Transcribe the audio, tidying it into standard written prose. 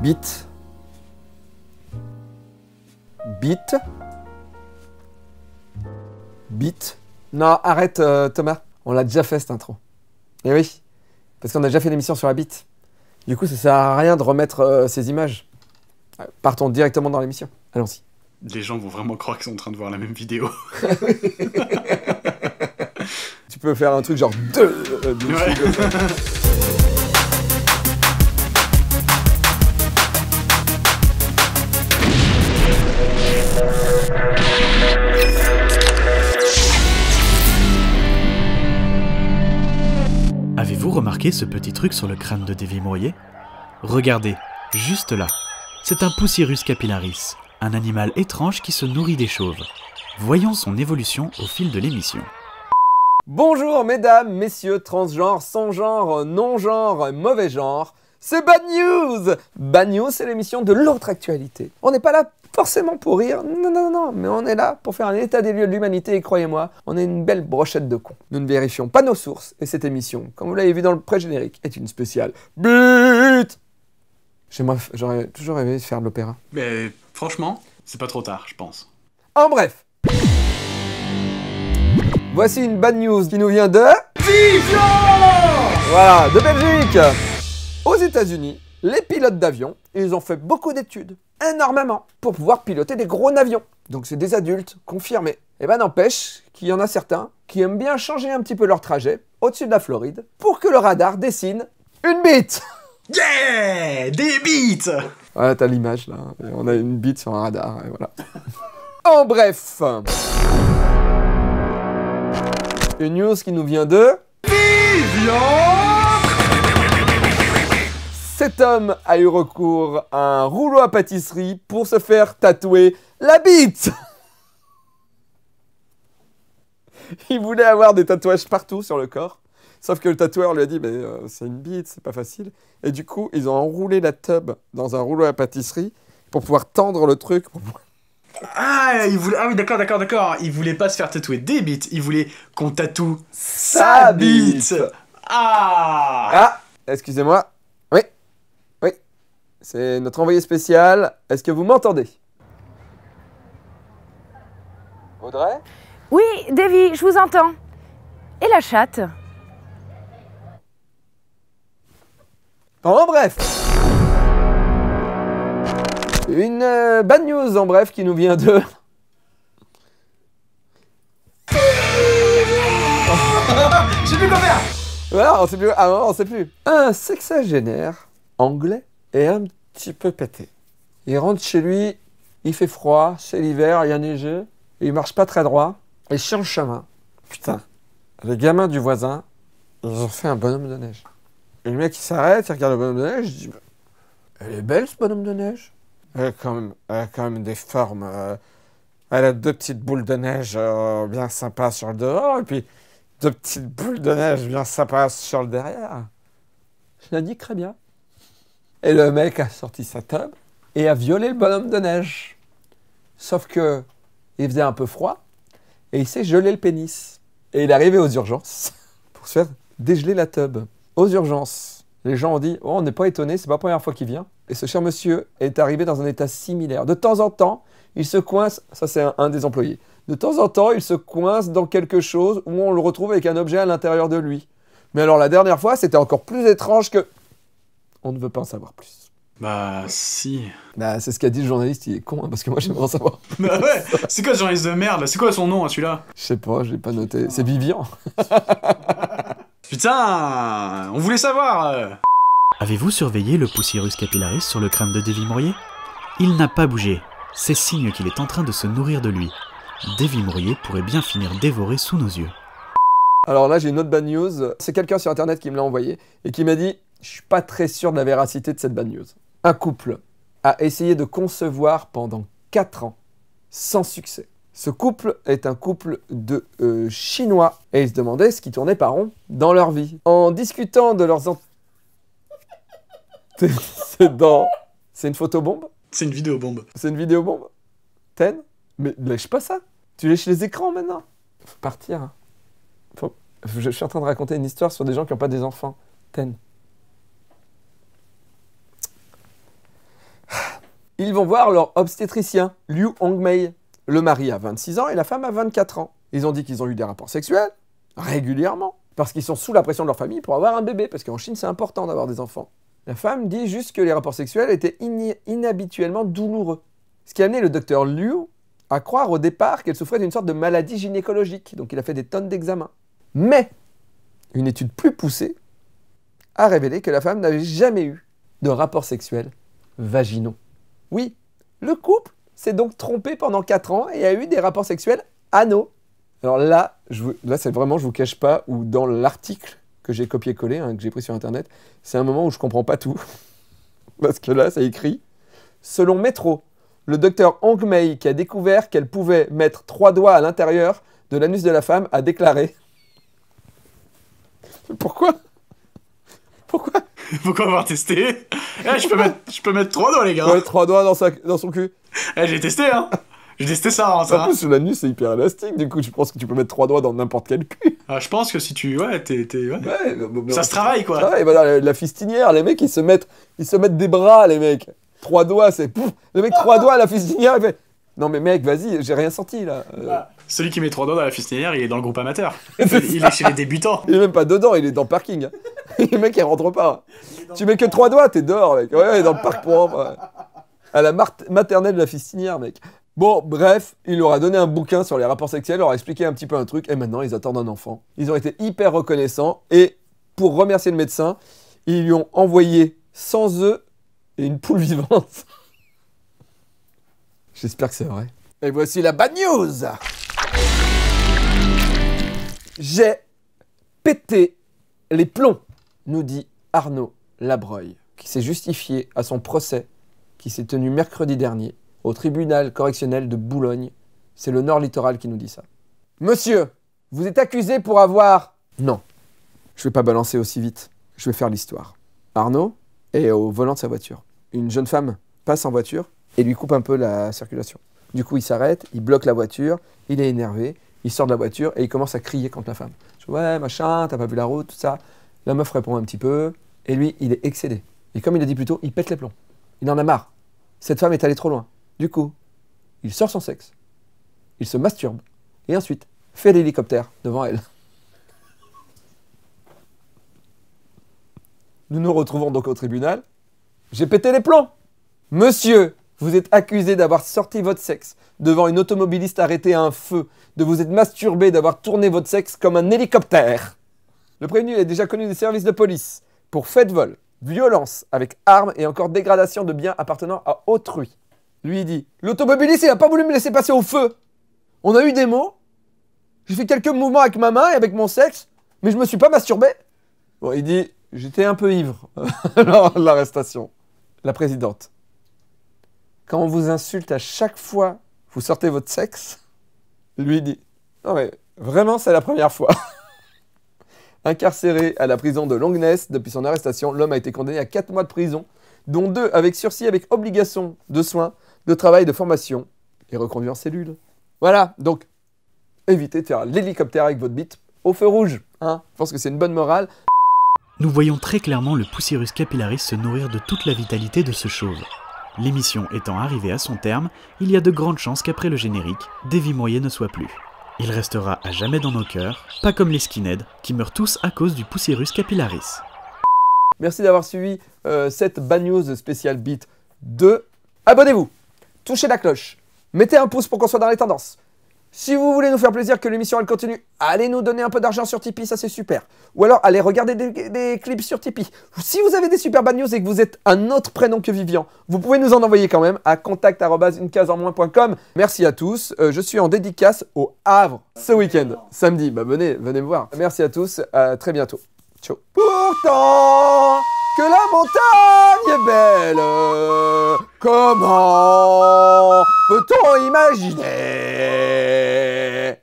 Bite. Bite. Bite. Non, arrête Thomas. On l'a déjà fait cette intro. Eh oui, parce qu'on a déjà fait l'émission sur la bite. Du coup, ça sert à rien de remettre ces images. Partons directement dans l'émission. Allons-y. Les gens vont vraiment croire qu'ils sont en train de voir la même vidéo. Tu peux faire un truc genre... Ouais. Avez-vous remarqué ce petit truc sur le crâne de Davy Mourier? Regardez, juste là. C'est un poussirus capillaris, un animal étrange qui se nourrit des chauves. Voyons son évolution au fil de l'émission. Bonjour mesdames, messieurs, transgenres, sans-genre, non-genre, mauvais genre, c'est Bad News! Bad News, c'est l'émission de l'autre actualité. On n'est pas là forcément pour rire, non, non, non, mais on est là pour faire un état des lieux de l'humanité et croyez-moi, on est une belle brochette de cons. Nous ne vérifions pas nos sources et cette émission, comme vous l'avez vu dans le pré-générique, est une spéciale BIT! J'aurais toujours rêvé de faire de l'opéra. Mais franchement, c'est pas trop tard, je pense. En bref! Voici une bad news qui nous vient de... Dijon ! Voilà, de Belgique. Aux États-Unis, les pilotes d'avion, ils ont fait beaucoup d'études, énormément, pour pouvoir piloter des gros navions. Donc c'est des adultes, confirmés. Et ben n'empêche qu'il y en a certains qui aiment bien changer un petit peu leur trajet, au-dessus de la Floride, pour que le radar dessine une bite. Yeah! Des bites! Voilà, t'as l'image là, on a une bite sur un radar, et voilà. En bref... Une news qui nous vient de... Vivian. Cet homme a eu recours à un rouleau à pâtisserie pour se faire tatouer la bite. Il voulait avoir des tatouages partout sur le corps. Sauf que le tatoueur lui a dit, mais c'est une bite, c'est pas facile. Et du coup, ils ont enroulé la tube dans un rouleau à pâtisserie pour pouvoir tendre le truc. Ah, il voulait... ah oui, d'accord, d'accord, d'accord. Il voulait pas se faire tatouer des bites, il voulait qu'on tatoue sa bite. Ah, ah, excusez-moi. Oui, oui. C'est notre envoyé spécial. Est-ce que vous m'entendez? Audrey? Oui, Davy, je vous entends. Et la chatte? En bref. Une bad news en bref qui nous vient de... Je sais plus quoi faire. Voilà, on sait plus. Ah non, on sait plus. Un sexagénaire anglais est un petit peu pété. Il rentre chez lui, il fait froid, c'est l'hiver, il y a neigé, il marche pas très droit, et sur le chemin, putain, les gamins du voisin, ils ont fait un bonhomme de neige. Et le mec il s'arrête, il regarde le bonhomme de neige, il dit, elle est belle ce bonhomme de neige. Elle a quand même des formes. Elle a deux petites boules de neige bien sympas sur le dehors, et puis deux petites boules de neige bien sympas sur le derrière. Je l'ai dit très bien. Et le mec a sorti sa table et a violé le bonhomme de neige. Sauf que il faisait un peu froid et il s'est gelé le pénis. Et il est arrivé aux urgences pour se faire dégeler la table. Aux urgences, les gens ont dit, oh, on n'est pas étonné, c'est pas la première fois qu'il vient. Et ce cher monsieur est arrivé dans un état similaire. De temps en temps, il se coince, ça c'est un des employés, de temps en temps, il se coince dans quelque chose où on le retrouve avec un objet à l'intérieur de lui. Mais alors la dernière fois, c'était encore plus étrange que... On ne veut pas en savoir plus. Bah si... Bah c'est ce qu'a dit le journaliste, il est con, hein, parce que moi j'aimerais en savoir plus. Bah ouais, c'est quoi ce journaliste de merde? C'est quoi son nom, hein, celui-là? Je sais pas, j'ai pas noté. C'est Vivian. Putain, on voulait savoir. Avez-vous surveillé le poussirus capillaris sur le crâne de Davy Mourier? Il n'a pas bougé. C'est signe qu'il est en train de se nourrir de lui. Davy Mourier pourrait bien finir dévoré sous nos yeux. Alors là, j'ai une autre bad news. C'est quelqu'un sur internet qui me l'a envoyé et qui m'a dit « Je suis pas très sûr de la véracité de cette bad news ». Un couple a essayé de concevoir pendant 4 ans, sans succès. Ce couple est un couple de Chinois et ils se demandaient ce qui tournait par rond dans leur vie. En discutant de leurs antécédents... C'est une photobombe? C'est une vidéobombe. C'est une vidéobombe? Ten? Mais lèche pas ça! Tu lèches les écrans maintenant! Faut partir. Hein. Je suis en train de raconter une histoire sur des gens qui n'ont pas des enfants. Ten. Ils vont voir leur obstétricien, Liu Hongmei. Le mari a 26 ans et la femme a 24 ans. Ils ont dit qu'ils ont eu des rapports sexuels, régulièrement, parce qu'ils sont sous la pression de leur famille pour avoir un bébé, parce qu'en Chine, c'est important d'avoir des enfants. La femme dit juste que les rapports sexuels étaient inhabituellement douloureux. Ce qui a amené le docteur Liu à croire au départ qu'elle souffrait d'une sorte de maladie gynécologique, donc il a fait des tonnes d'examens. Mais une étude plus poussée a révélé que la femme n'avait jamais eu de rapports sexuels vaginaux. Oui, le couple s'est donc trompé pendant 4 ans et a eu des rapports sexuels anaux. Alors là, c'est vraiment, je vous cache pas, ou dans l'article que j'ai copié-collé, hein, que j'ai pris sur internet, c'est un moment où je comprends pas tout. Parce que là, ça écrit « Selon Métro, le docteur Hongmei, qui a découvert qu'elle pouvait mettre 3 doigts à l'intérieur de l'anus de la femme, a déclaré. » Pourquoi ? Pourquoi avoir testé ? Eh, je peux mettre 3 doigts, les gars. Ouais, 3 doigts dans son cul. Eh, j'ai testé, hein. J'ai testé ça, hein, ça. En plus, sur l'anus, c'est hyper élastique, du coup, je pense que tu peux mettre 3 doigts dans n'importe quel cul. Ah, je pense que si tu... Ouais, ouais, ça se travaille, quoi. Ouais, voilà, la fistinière, les mecs, ils se mettent des bras, les mecs. 3 doigts, c'est... Le mec, 3 doigts à la fistinière, il fait... Non, mais mec, vas-y, j'ai rien senti, là. Ah, celui qui met 3 doigts dans la fistinière, il est dans le groupe amateur. il est chez les débutants. Il est même pas dedans, il est dans le parking. Le mec, il rentre pas. Tu mets que 3 doigts, t'es dehors, mec. Ouais, dans le parc propre. Ouais. À la maternelle de la fistinière, mec. Bon, bref, il leur a donné un bouquin sur les rapports sexuels, leur a expliqué un petit peu un truc, et maintenant, ils attendent un enfant. Ils ont été hyper reconnaissants, et pour remercier le médecin, ils lui ont envoyé 100 œufs et une poule vivante. J'espère que c'est vrai. Et voici la bad news. J'ai pété les plombs, nous dit Arnaud Labreuil, qui s'est justifié à son procès qui s'est tenu mercredi dernier au tribunal correctionnel de Boulogne. C'est le Nord Littoral qui nous dit ça. Monsieur, vous êtes accusé pour avoir... Non, je vais pas balancer aussi vite. Je vais faire l'histoire. Arnaud est au volant de sa voiture. Une jeune femme passe en voiture et lui coupe un peu la circulation. Du coup, il s'arrête, il bloque la voiture, il est énervé, il sort de la voiture et il commence à crier contre la femme. « Ouais, machin, t'as pas vu la route, tout ça. » La meuf répond un petit peu. Et lui, il est excédé. Et comme il a dit plus tôt, il pète les plombs. Il en a marre. Cette femme est allée trop loin. Du coup, il sort son sexe, il se masturbe, et ensuite fait l'hélicoptère devant elle. Nous nous retrouvons donc au tribunal. J'ai pété les plombs. Monsieur, vous êtes accusé d'avoir sorti votre sexe devant une automobiliste arrêtée à un feu, de vous être masturbé, d'avoir tourné votre sexe comme un hélicoptère. Le prévenu est déjà connu des services de police pour fait de vol, violence avec armes et encore dégradation de biens appartenant à autrui. Lui, il dit « L'automobiliste, il n'a pas voulu me laisser passer au feu. On a eu des mots. J'ai fait quelques mouvements avec ma main et avec mon sexe, mais je me suis pas masturbé. » Bon, il dit « J'étais un peu ivre lors de l'arrestation. » La présidente. Quand on vous insulte à chaque fois, vous sortez votre sexe. Lui dit « Non mais, vraiment, c'est la première fois. » Incarcéré à la prison de Longness depuis son arrestation, l'homme a été condamné à 4 mois de prison, dont 2 avec sursis avec obligation de soins, de travail, de formation et reconduit en cellule. Voilà, donc, évitez de faire l'hélicoptère avec votre bite au feu rouge. Hein, je pense que c'est une bonne morale. Nous voyons très clairement le poussirus capillaris se nourrir de toute la vitalité de ce chauve. L'émission étant arrivée à son terme, il y a de grandes chances qu'après le générique, Davy Mourier ne soit plus. Il restera à jamais dans nos cœurs, pas comme les skinheads qui meurent tous à cause du poussirus capillaris. Merci d'avoir suivi cette bad news spéciale beat 2. Abonnez-vous, touchez la cloche, mettez un pouce pour qu'on soit dans les tendances. Si vous voulez nous faire plaisir que l'émission elle continue, allez nous donner un peu d'argent sur Tipeee, ça c'est super. Ou alors allez regarder des clips sur Tipeee. Si vous avez des super bad news et que vous êtes un autre prénom que Vivian, vous pouvez nous en envoyer quand même à contact@unecaseenmoins.com. Merci à tous, je suis en dédicace au Havre ce week-end, samedi. Bah venez me voir. Merci à tous, à très bientôt. Ciao. Pourtant que la montagne est belle, comment peut-on imaginer